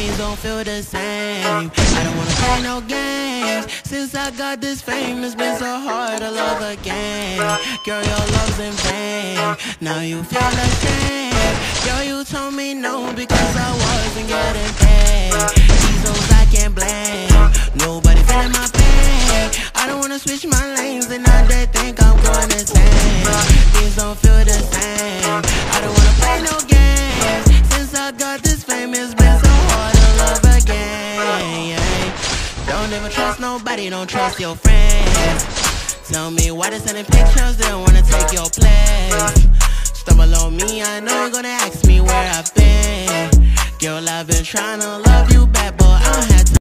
things don't feel the same. I don't wanna play no games. Since I got this fame, it's been so hard to love again. Girl, your love's in vain. Now you feel the same. Girl, you told me no because I wasn't getting paid. These hoes I can't blame. Nobody feeling my pain. I don't wanna switch my lanes and now they think I'm going insane. Things don't feel the same. I don't wanna play no games. Since I got this fame, it's been so hard to love again. Don't ever trust nobody, don't trust your friends. Tell me why they sending pictures, they don't wanna take your place. Stumble on me, I know you're gonna ask me where I've been. Girl, I've been trying to love you back, but I don't have time.